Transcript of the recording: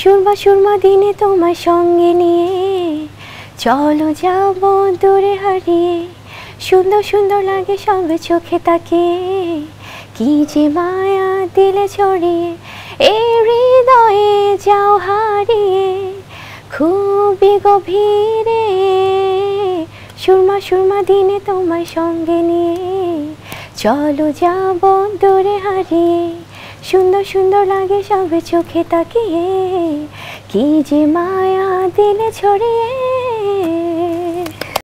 সুরমা সুরমা দিনে তোমায় সঙ্গে নিয়ে চলো যাব দূরে হারিয়ে, সুন্দর সুন্দর লাগে সবে চোখে তাকিয়ে, কি যে মায়া দিলে ছড়িয়ে, এ হৃদয়ে যাও হারিয়ে খুবই গভীরে। সুরমা সুরমা দিনে তোমায় সঙ্গে নিয়ে চলো যাব দূরে হারিয়ে, সুন্দর সুন্দর লাগে সবে চোখে তাকিয়ে, কি যে মায়া দিলে ছড়িয়ে।